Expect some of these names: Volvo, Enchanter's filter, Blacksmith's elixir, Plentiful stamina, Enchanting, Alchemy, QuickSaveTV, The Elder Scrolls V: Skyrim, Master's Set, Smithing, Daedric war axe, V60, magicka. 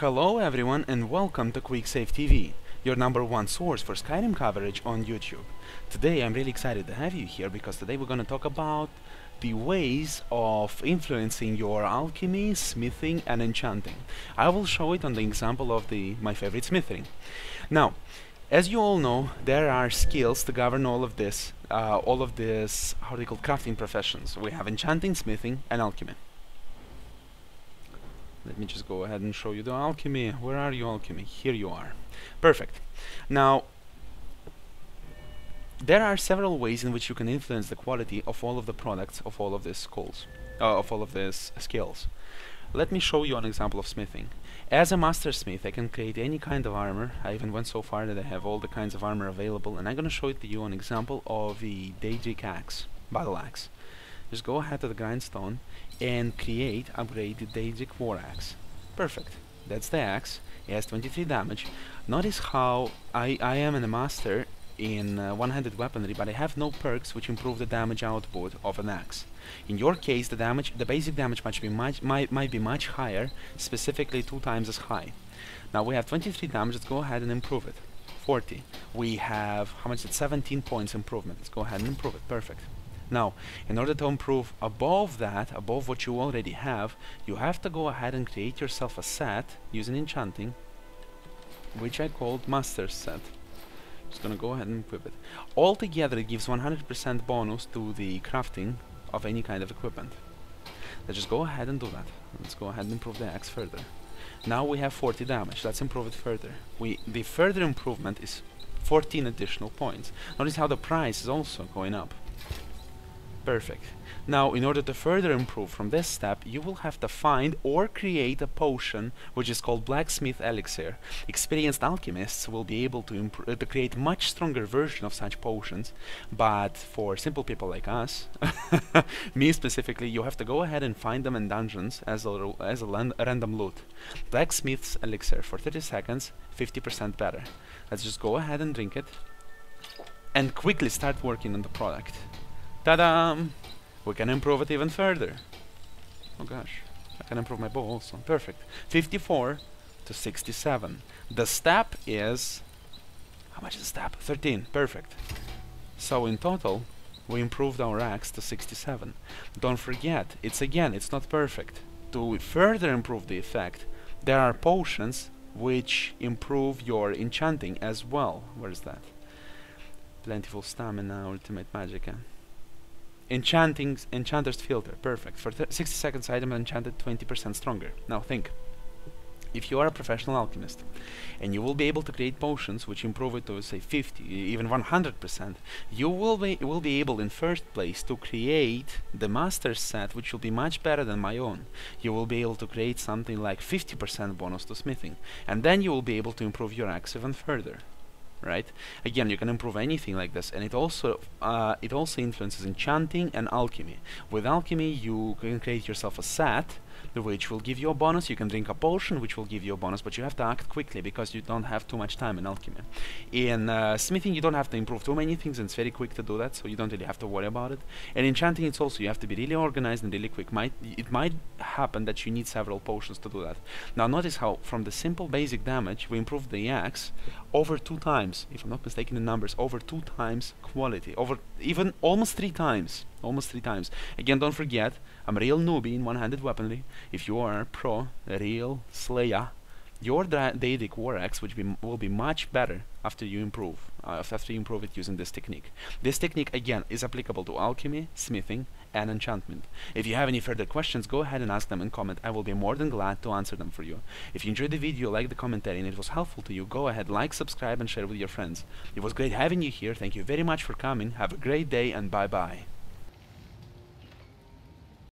Hello everyone and welcome to QuickSaveTV, your number one source for Skyrim coverage on YouTube. Today I'm really excited to have you here because today we're going to talk about the ways of influencing your alchemy, smithing and enchanting. I will show it on the example of my favorite smithing. Now, as you all know, there are skills to govern all of this, how do you call, crafting professions. We have enchanting, smithing and alchemy. Let me just go ahead and show you the alchemy. Where are you, alchemy? Here you are. Perfect. Now, there are several ways in which you can influence the quality of all of the products of all of these schools, of all of these skills. Let me show you an example of smithing. As a master smith, I can create any kind of armor. I even went so far that I have all the kinds of armor available, and I'm going to show it to you an example of the Daedric axe, battle axe. Just go ahead to the grindstone and upgrade the Daedric war axe. Perfect. That's the axe. It has 23 damage. Notice how I am a master in one-handed weaponry, but I have no perks which improve the damage output of an axe. In your case, the basic damage might be much higher, specifically 2 times as high. Now we have 23 damage. Let's go ahead and improve it. 40. We have, how much is it? 17 points improvement. Let's go ahead and improve it. Perfect. Now, in order to improve above that, above what you already have, you have to go ahead and create yourself a set using enchanting, which I called Master's Set. Just gonna go ahead and equip it. Altogether, it gives 100% bonus to the crafting of any kind of equipment. Let's just go ahead and do that. Let's go ahead and improve the axe further. Now we have 40 damage. Let's improve it further. The further improvement is 14 additional points. Notice how the price is also going up. Perfect. Now, in order to further improve from this step, you will have to find or create a potion which is called Blacksmith's elixir. Experienced alchemists will be able to create much stronger version of such potions, but for simple people like us, me specifically, you have to go ahead and find them in dungeons as a random loot. Blacksmith's elixir for 30 seconds, 50% better. Let's just go ahead and drink it and quickly start working on the product. Ta-da! We can improve it even further. Oh gosh, I can improve my bow also. Perfect. 54 to 67. The step is... how much is the step? 13. Perfect. So in total, we improved our axe to 67. Don't forget, it's not perfect. To further improve the effect, there are potions which improve your enchanting as well. Where is that? Plentiful stamina, ultimate magicka. Enchanter's filter, perfect. For 60 seconds item enchanted 20% stronger. Now think, if you are a professional alchemist and you will be able to create potions which improve it to say 50, even 100%, you will be able in first place to create the master's set, which will be much better than my own. You will be able to create something like 50% bonus to smithing, and then you will be able to improve your axe even further. Right? Again, you can improve anything like this, and it also influences enchanting and alchemy. With alchemy, you can create yourself a set, which will give you a bonus. You can drink a potion, which will give you a bonus, but you have to act quickly because you don't have too much time in alchemy. In smithing, you don't have to improve too many things, and it's very quick to do that, so you don't really have to worry about it. And enchanting, it's also, you have to be really organized and really quick. It might happen that you need several potions to do that. Now notice how from the simple basic damage, we improved the axe over 2 times. If I'm not mistaken in numbers, over 2 times quality, over even almost 3 times. Again, don't forget, I'm a real newbie in one-handed weaponry. If you are a pro, a real slayer, your Daedric war axe will be much better after you improve it using this technique. This technique again is applicable to alchemy, smithing, and enchantment. If you have any further questions, go ahead and ask them in comment. I will be more than glad to answer them for you. If you enjoyed the video, like the commentary, and it was helpful to you, go ahead, like, subscribe, and share with your friends. It was great having you here. Thank you very much for coming. Have a great day, and bye-bye.